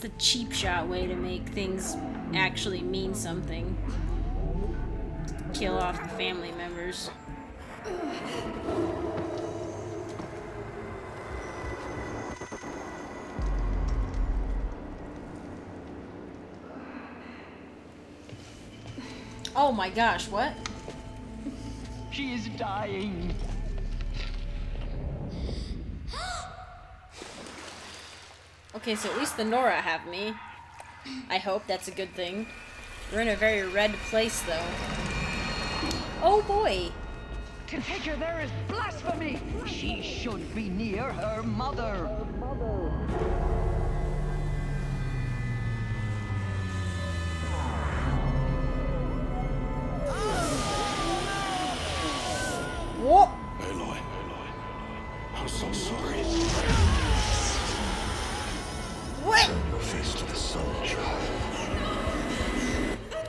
the cheap shot way to make things actually mean something. Kill off the family members. Oh my gosh, what? She is dying. Okay, so at least the Nora have me. I hope that's a good thing. We're in a very red place, though. Oh boy! To take her there is blasphemy! She should be near her mother! What? Aloy, I'm so sorry. What? Turn your face to the sun, child.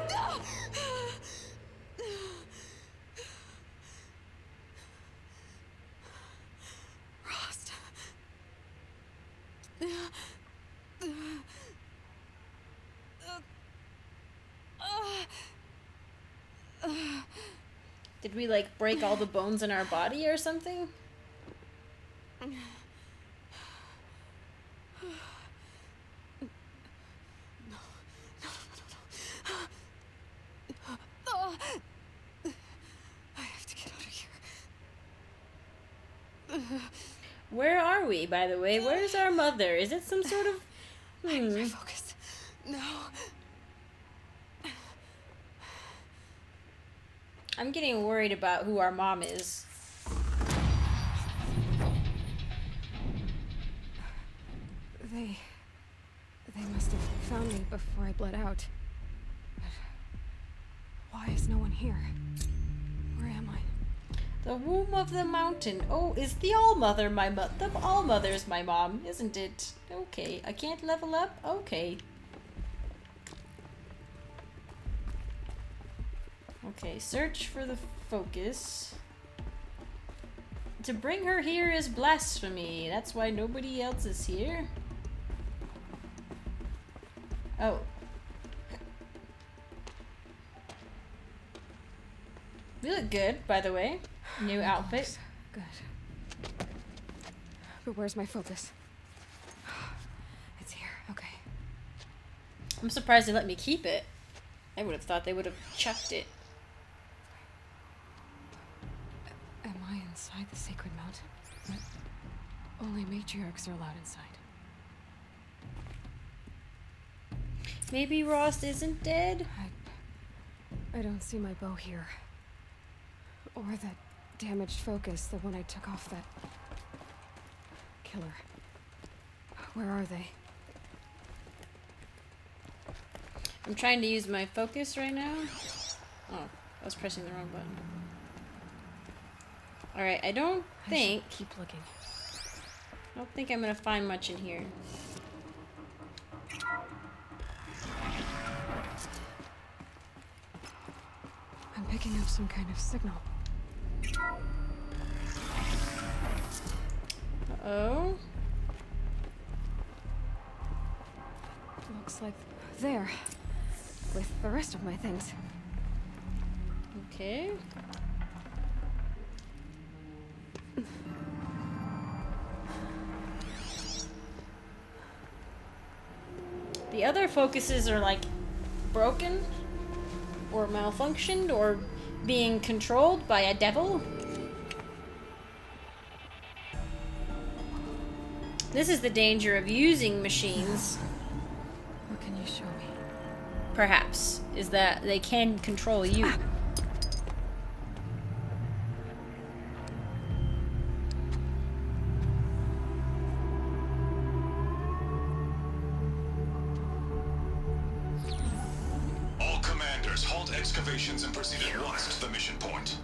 No. Rost. Did we, like, break all the bones in our body or something? Where are we, by the way? Where's our mother? Is it some sort of... I focus. No. I'm getting worried about who our mom is. They must have found me before I bled out. But why is no one here? Where am I? The womb of the mountain. Oh, is the Allmother my mother? The Allmother's my mom, isn't it? Okay, I can't level up? Okay. Okay, search for the focus. To bring her here is blasphemy. That's why nobody else is here. Oh. We look good, by the way. New outfit. Good. But where's my focus? It's here. Okay. I'm surprised they let me keep it. I would have thought they would have chucked it. Am I inside the sacred mountain? But only matriarchs are allowed inside. Maybe Rost isn't dead? I don't see my bow here. Or that damaged focus, the one I took off that killer. Where are they? I'm trying to use my focus right now. Oh, I was pressing the wrong button. Alright, I don't think... keep looking. I don't think I'm gonna find much in here. I'm picking up some kind of signal. Uh-oh. Looks like there, with the rest of my things. Okay. The other focuses are like broken or malfunctioned or being controlled by a devil. This is the danger of using machines. What can you show me? Perhaps, is that they can control you. Ah. And proceed at once to the mission point.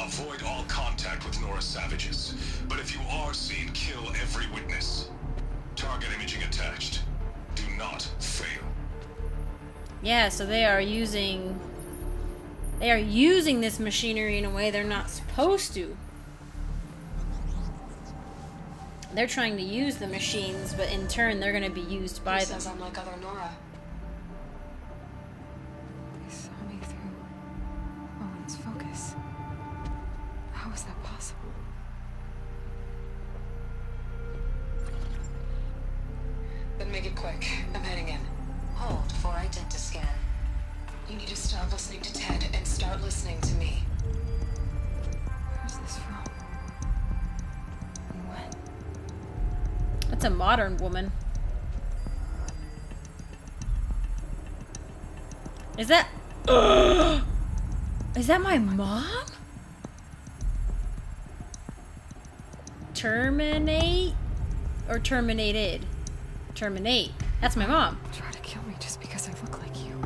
Avoid all contact with Nora's savages, but if you are seen, kill every witness. Target imaging attached. Do not fail. Yeah, so they are using this machinery in a way they're not supposed to. They're trying to use the machines, but in turn they're going to be used by them. Who says I'm like other Nora? They saw me through Owen's focus. How is that possible? Then make it quick. I'm heading in. Hold for identi scan. You need to stop listening to Ted and start listening to me. Where's this from? That's a modern woman. Is that... Is that my mom? Terminate? Or terminated? Terminate. That's my mom. Try to kill me just because I look like you.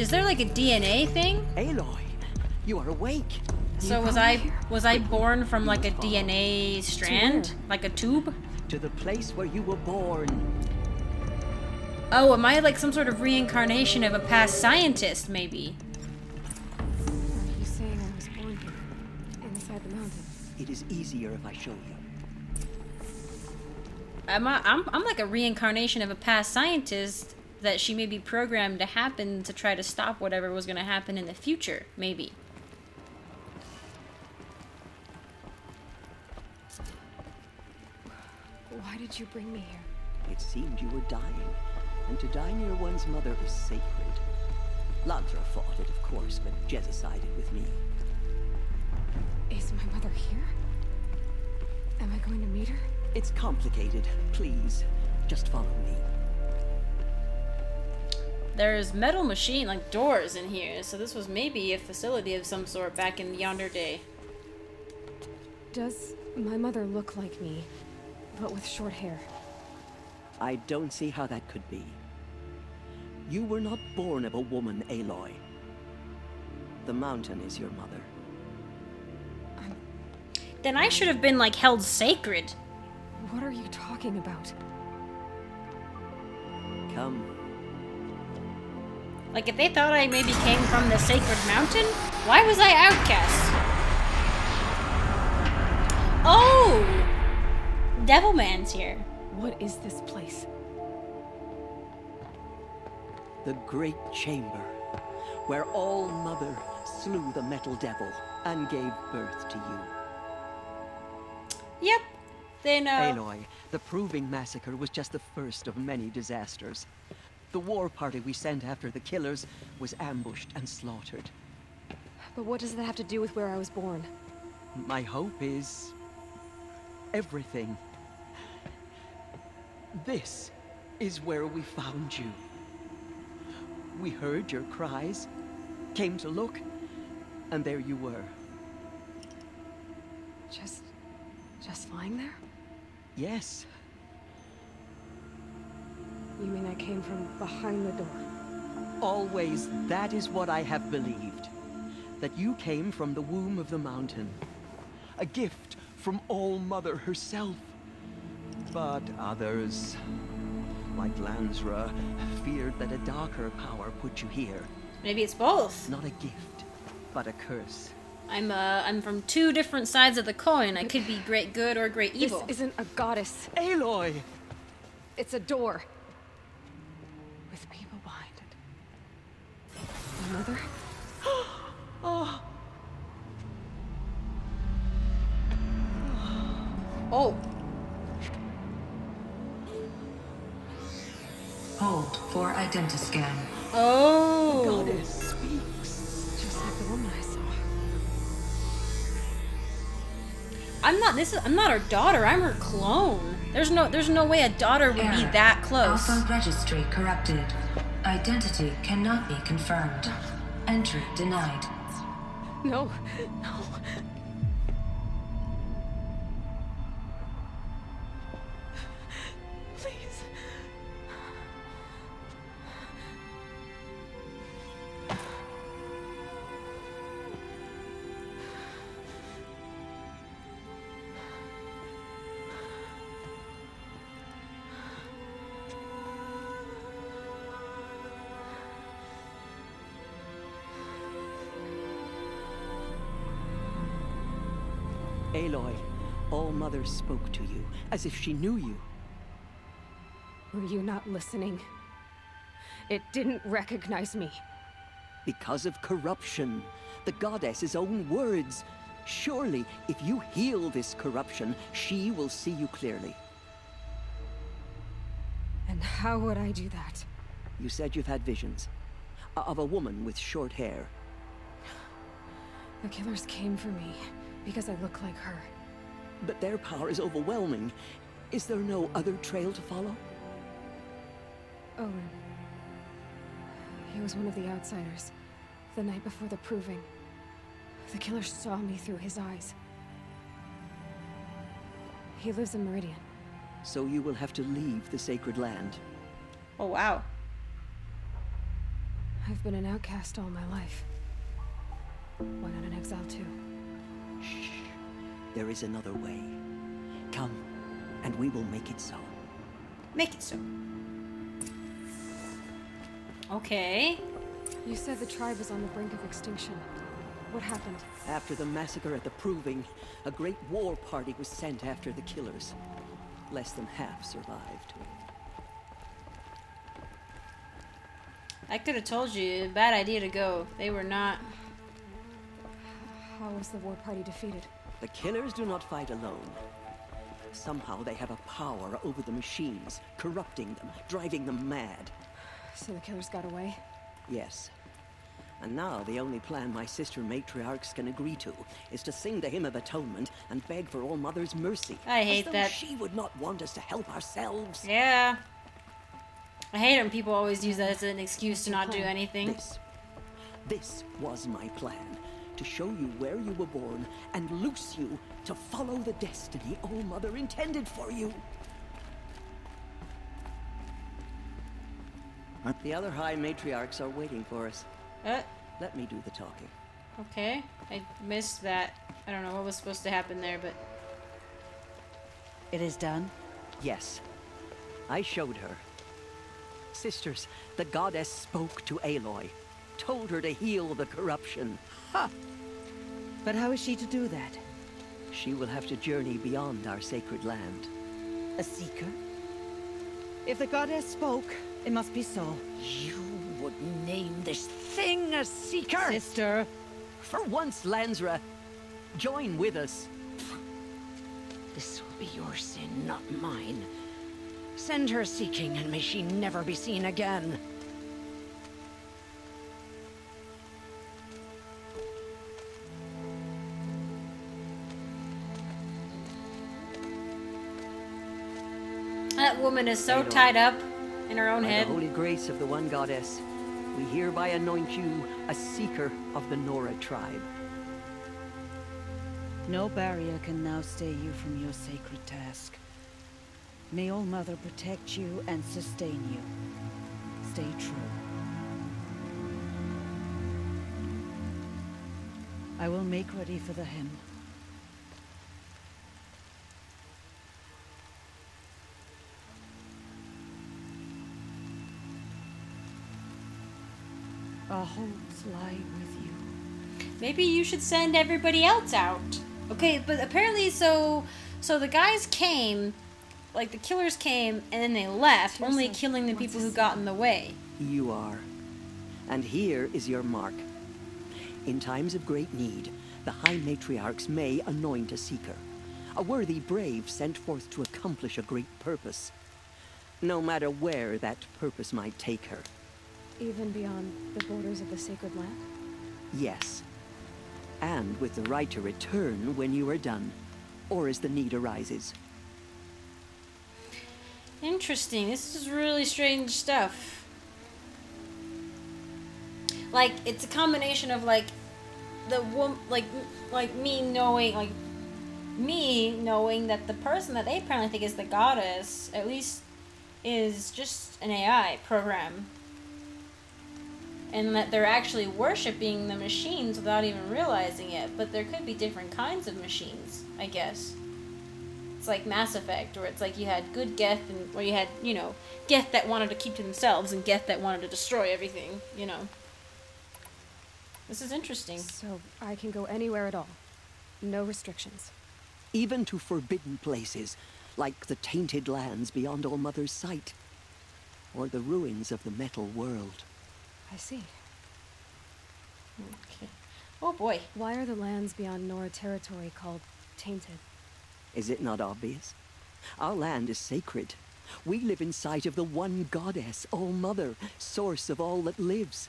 Is there like a DNA thing? Aloy, you are awake. So was I born from like a DNA strand? Like a tube? To the place where you were born. Oh, am I like some sort of reincarnation of a past scientist, maybe? Are you saying I was born here? Inside the mountains. It is easier if I show you. I'm like a reincarnation of a past scientist that she may be programmed to happen to try to stop whatever was gonna happen in the future, maybe. Why did you bring me here? It seemed you were dying, and to die near one's mother is sacred. Lansra fought it, of course, but Jezza sided with me. Is my mother here? Am I going to meet her? It's complicated. Please, just follow me. There's metal machine, like doors in here, so this was maybe a facility of some sort back in yonder day. Does my mother look like me? But with short hair. I don't see how that could be. You were not born of a woman, Aloy. The mountain is your mother. Then I should have been, like, held sacred. What are you talking about? Come. Like, if they thought I maybe came from the sacred mountain, why was I outcast? Oh! Devilman's here. What is this place? The great chamber, where Allmother slew the metal devil and gave birth to you. Yep, they know. Aloy, the Proving Massacre was just the first of many disasters. The war party we sent after the killers was ambushed and slaughtered. But what does that have to do with where I was born? My hope is... everything. This is where we found you. We heard your cries, came to look, and there you were. Just lying there? Yes. You mean I came from behind the door? Always, that is what I have believed. That you came from the womb of the mountain. A gift from Allmother herself. But others, like Lansra, feared that a darker power put you here. Maybe it's both. Not a gift, but a curse. I'm from two different sides of the coin. I could be great good or great evil. This isn't a goddess. Aloy! It's a door. With people behind it. My mother? Oh! Oh. Hold for identi scan. Oh. Goddess speaks. Just like the woman I saw. I'm not her daughter. I'm her clone. There's no way a daughter would be that close. Alpha registry corrupted. Identity cannot be confirmed. Entry denied. No. No. Aloy, Allmother spoke to you, as if she knew you. Were you not listening? It didn't recognize me. Because of corruption. The goddess's own words. Surely, if you heal this corruption, she will see you clearly. And how would I do that? You said you've had visions. Of a woman with short hair. The killers came for me because I look like her. But their power is overwhelming. Is there no other trail to follow? Oren. He was one of the outsiders. The night before the proving. The killer saw me through his eyes. He lives in Meridian. So you will have to leave the sacred land. Oh, wow. I've been an outcast all my life. Why not an exile too? Shh. There is another way. Come, and we will make it so. Make it so. Okay. You said the tribe is on the brink of extinction. What happened? After the massacre at the Proving, a great war party was sent after the killers. Less than half survived. I could have told you, bad idea to go. They were not. How was the war party defeated? The killers do not fight alone. Somehow they have a power over the machines, corrupting them, driving them mad. So the killers got away? Yes. And now the only plan my sister matriarchs can agree to is to sing the Hymn of Atonement and beg for Allmother's mercy. I hate that. She would not want us to help ourselves. Yeah. I hate when people always use that as an excuse to not do anything. This was my plan. To show you where you were born and loose you to follow the destiny Allmother intended for you. The other high matriarchs are waiting for us. Let me do the talking. Okay. I missed that. I don't know what was supposed to happen there, but... It is done? Yes. I showed her. Sisters, the goddess spoke to Aloy, told her to heal the corruption. Ha! But how is she to do that? She will have to journey beyond our sacred land. A seeker? If the goddess spoke, it must be so. You would name this thing a seeker? Sister! For once, Lansra, join with us. This will be your sin, not mine. Send her seeking, and may she never be seen again. That woman is so tied up in her own head. By the holy grace of the one goddess, we hereby anoint you a seeker of the Nora tribe. No barrier can now stay you from your sacred task. May Allmother protect you and sustain you. Stay true. I will make ready for the hymn. Our hopes lie with you. Maybe you should send everybody else out. Okay, but apparently so the guys came... Like, the killers came, and then they left, only killing the people who got in the way. You are. And here is your mark. In times of great need, the High Matriarchs may anoint a seeker. A worthy brave sent forth to accomplish a great purpose. No matter where that purpose might take her. Even beyond the borders of the Sacred Land? Yes. And with the right to return when you are done, or as the need arises. Interesting. This is really strange stuff. Like, it's a combination of like the me knowing that the person that they apparently think is the goddess, at least, is just an AI program, and that they're actually worshiping the machines without even realizing it. But there could be different kinds of machines, I guess. It's like Mass Effect, where it's like you had good geth, and where you had, you know, geth that wanted to keep to themselves and geth that wanted to destroy everything, you know. This is interesting. So I can go anywhere at all. No restrictions. even to forbidden places, like the tainted lands beyond Allmother's sight, or the ruins of the metal world. I see. Okay. Oh boy. Why are the lands beyond Nora territory called tainted? Is it not obvious? Our land is sacred. We live in sight of the one goddess, Allmother, source of all that lives.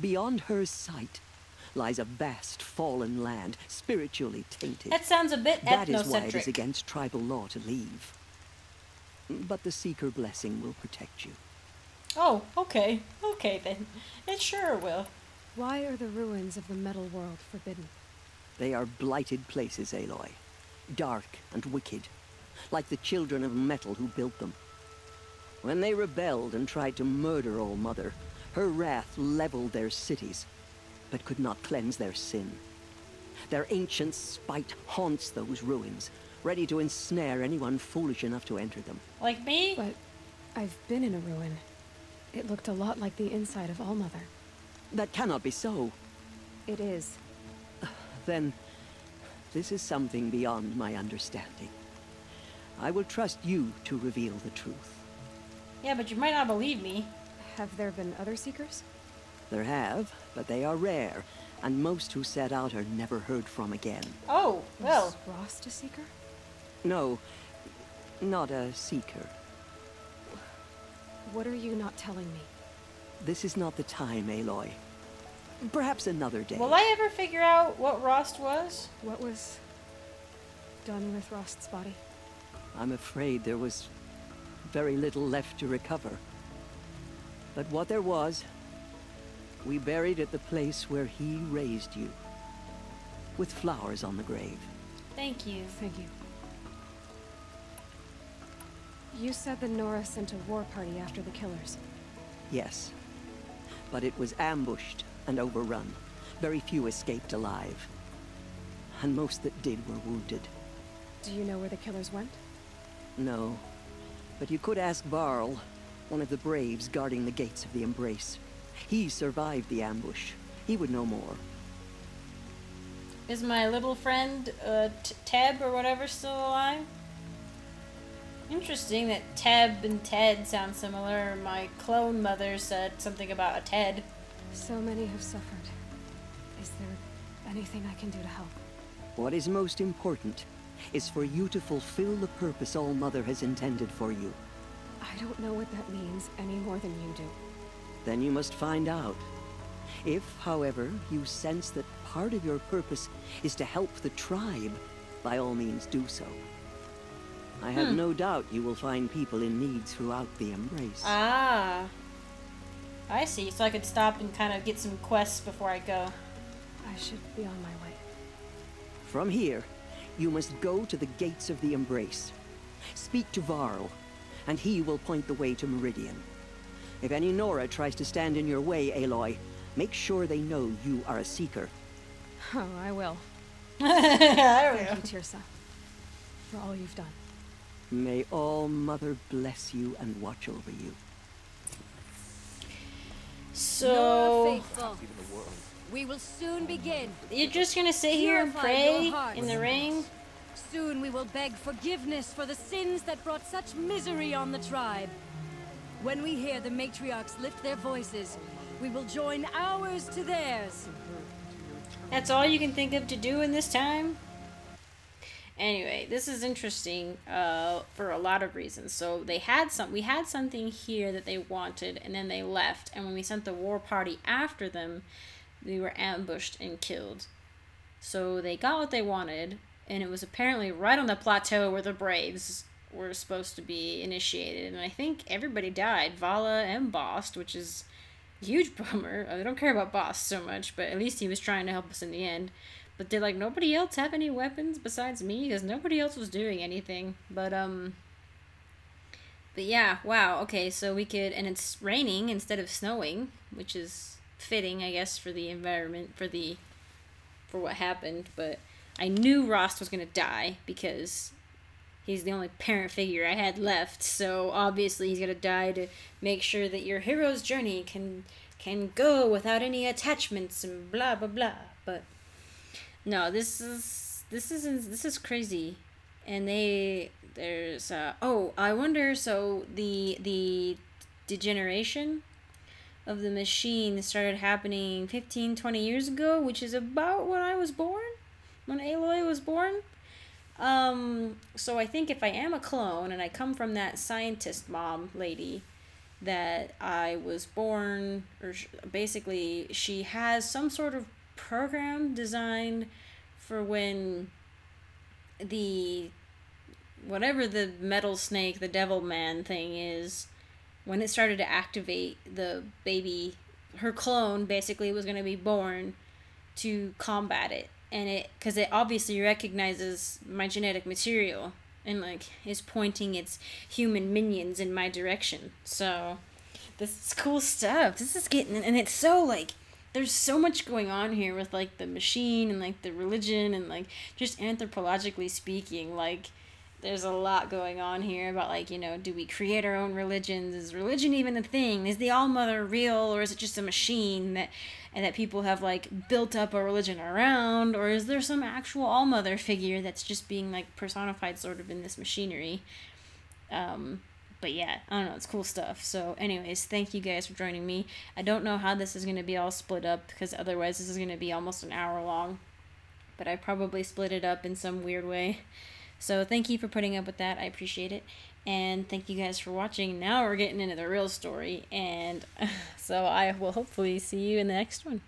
Beyond her sight lies a vast fallen land, spiritually tainted. That sounds a bit ethnocentric. That is why it is against tribal law to leave. But the Seeker blessing will protect you. Oh, okay. Okay then. It sure will. Why are the ruins of the metal world forbidden? They are blighted places, Aloy. Dark and wicked. Like the children of metal who built them. When they rebelled and tried to murder Allmother, her wrath leveled their cities, but could not cleanse their sin. Their ancient spite haunts those ruins, ready to ensnare anyone foolish enough to enter them. Like me? But I've been in a ruin. It looked a lot like the inside of Allmother. That cannot be so. It is. Then, this is something beyond my understanding. I will trust you to reveal the truth. Yeah, but you might not believe me. Have there been other Seekers? There have, but they are rare, and most who set out are never heard from again. Oh, well. Was Rost a Seeker? No, not a Seeker. What are you not telling me? This is not the time, Aloy. Perhaps another day. Will I ever figure out what Rost was? What was done with Rost's body? I'm afraid there was very little left to recover. But what there was, we buried at the place where he raised you, with flowers on the grave. Thank you. Thank you. You said that Nora sent a war party after the killers. Yes, but it was ambushed and overrun. Very few escaped alive, and most that did were wounded. Do you know where the killers went? No, but you could ask Varl, one of the Braves guarding the gates of the Embrace. He survived the ambush. He would know more. Is my little friend, Teb or whatever, still alive? Interesting that Teb and Ted sound similar. My clone mother said something about a Ted. So many have suffered. Is there anything I can do to help? What is most important is for you to fulfill the purpose Allmother has intended for you. I don't know what that means any more than you do. Then you must find out. If, however, you sense that part of your purpose is to help the tribe, by all means do so. I have no doubt you will find people in need throughout the Embrace. Ah. I see. So I could stop and kind of get some quests before I go. I should be on my way. From here, you must go to the gates of the Embrace. Speak to Varl, and he will point the way to Meridian. If any Nora tries to stand in your way, Aloy, make sure they know you are a Seeker. Oh, I will. Thank you, Tirsa, for all you've done. May Allmother bless you and watch over you. So... we will soon begin. You're just gonna sit here and pray in the rain? Soon we will beg forgiveness for the sins that brought such misery on the tribe. When we hear the matriarchs lift their voices, we will join ours to theirs. That's all you can think of to do in this time? Anyway, this is interesting for a lot of reasons. So they had we had something here that they wanted, and then they left. And when we sent the war party after them, we were ambushed and killed. So they got what they wanted, and it was apparently right on the plateau where the Braves were supposed to be initiated. And I think everybody died, Vala and Bost, which is a huge bummer. I don't care about Bost so much, but at least he was trying to help us in the end. But did, like, nobody else have any weapons besides me? Because nobody else was doing anything. But yeah, wow, okay, so we could... And it's raining instead of snowing, which is fitting, I guess, for the environment, for what happened. But I knew Rost was gonna die, because he's the only parent figure I had left. So obviously he's gonna die to make sure that your hero's journey can go without any attachments and blah, blah, blah. But... no, this is this is crazy. And there's oh, I wonder, so the degeneration of the machine started happening 15-20 years ago, which is about when I was born, when Aloy was born. So I think if I am a clone and I come from that scientist mom lady, that I was born, or basically she has some sort of program designed for when the, whatever the metal snake, the devil man thing is, when it started to activate the baby, her clone basically was going to be born to combat it. And it, because it obviously recognizes my genetic material and like is pointing its human minions in my direction. So this is cool stuff. This is getting, and it's so like, there's so much going on here with like the machine and like the religion and like just anthropologically speaking, like there's a lot going on here about like, you know, do we create our own religions? Is religion even a thing? Is the Allmother real, or is it just a machine that, and that people have like built up a religion around? Or is there some actual Allmother figure that's just being like personified sort of in this machinery? But yeah, I don't know, it's cool stuff. So anyways, thank you guys for joining me. I don't know how this is going to be all split up, because otherwise this is going to be almost an hour long. But I probably split it up in some weird way. So thank you for putting up with that. I appreciate it. And thank you guys for watching. Now we're getting into the real story. And so I will hopefully see you in the next one.